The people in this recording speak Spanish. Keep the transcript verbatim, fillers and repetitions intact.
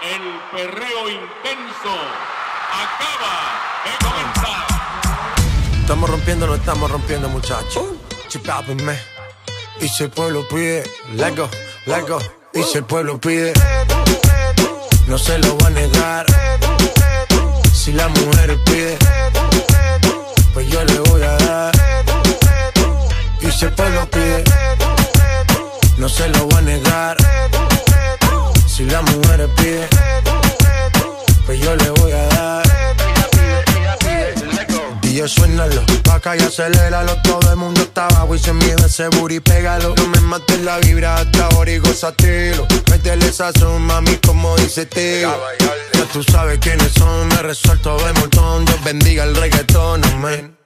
El perreo intenso acaba de comenzar. Estamos rompiendo, no estamos rompiendo, muchachos. Chipápenme. Y si el pueblo pide, let's go, let's go. Y si el pueblo pide, no se lo va a negar. Si la mujer pide, pues yo le voy a dar. Y si el pueblo pide, no se lo va a negar. Si la mujer pide, pues yo le voy a dar. Y yo suénalo, pa' acá y aceléralo. Todo el mundo está abajo y se mide ese booty, pégalo. No me mates la vibra hasta ahora y gózatelo. Métele sazón, mami, como dice tío. Ya tú sabes quiénes son, me resuelto de montón. Dios bendiga el reggaetón, amén.